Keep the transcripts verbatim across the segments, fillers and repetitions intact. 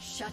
Shut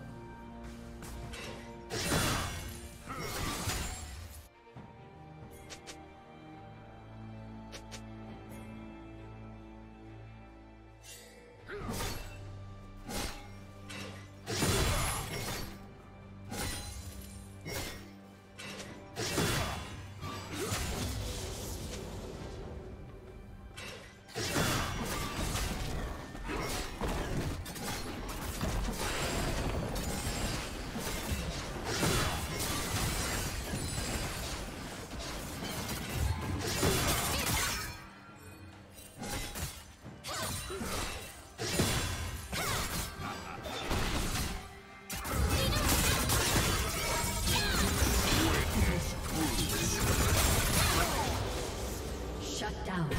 Down.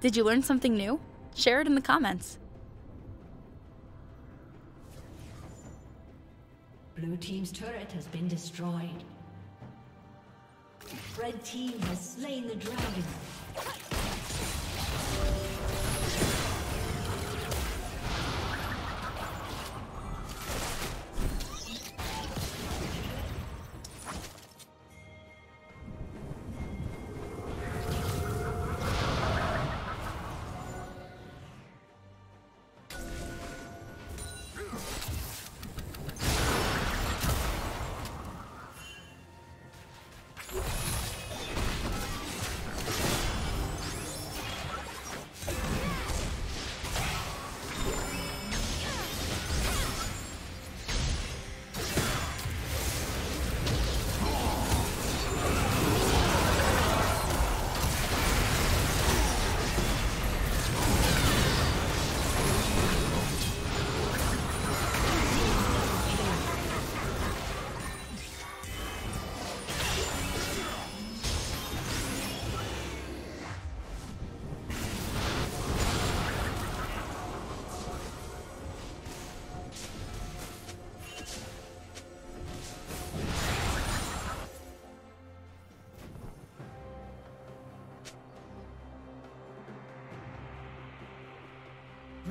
Did you learn something new? Share it in the comments. Blue team's turret has been destroyed. Red team has slain the dragon.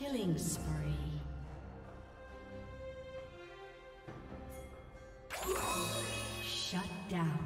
Killing spree. Shut down.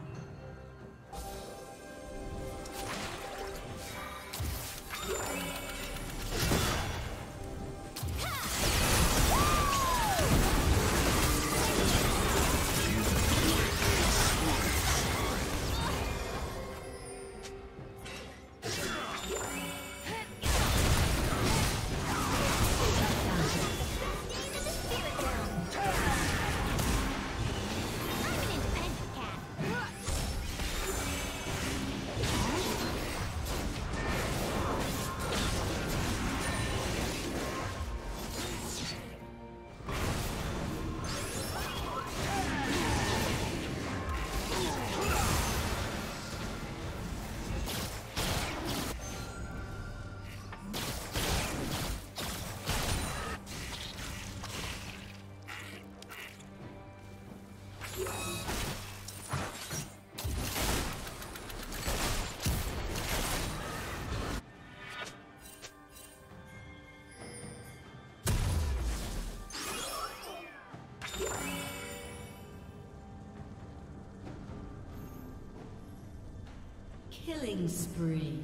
Killing spree.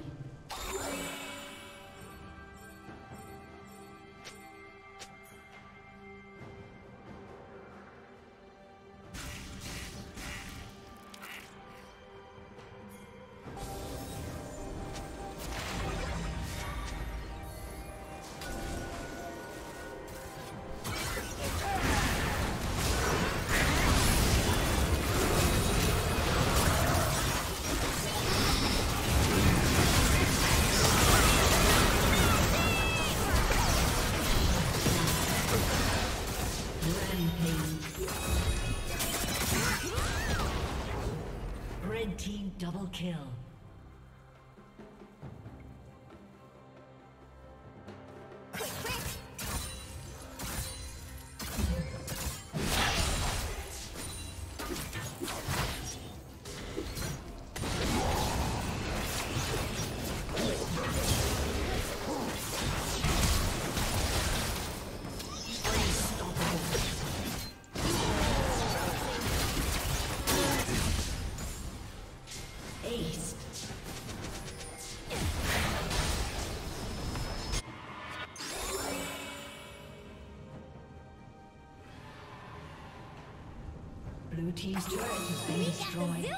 Double kill. Quick, quick. Unstoppable. Blue team's turret has been destroyed.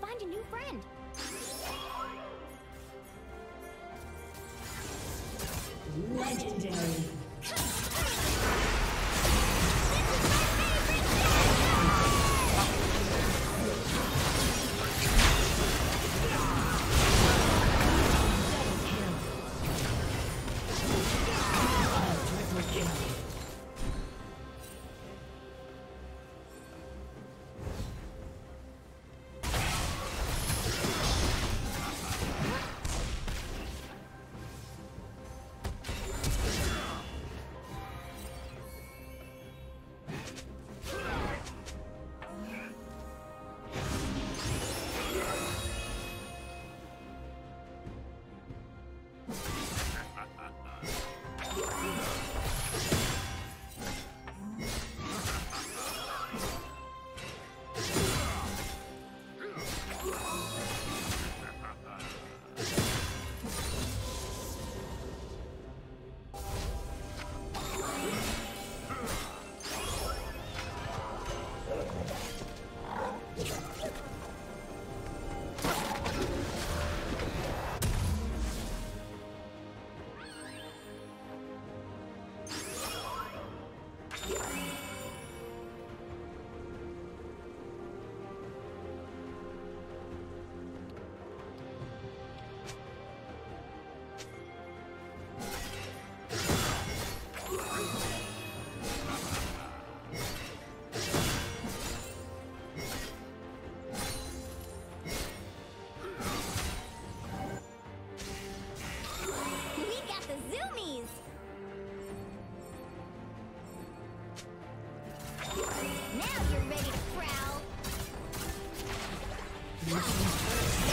Find a new friend. Legendary. Now you're ready to prowl.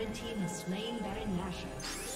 Red team has slain Baron Nashor.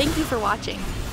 Thank you for watching.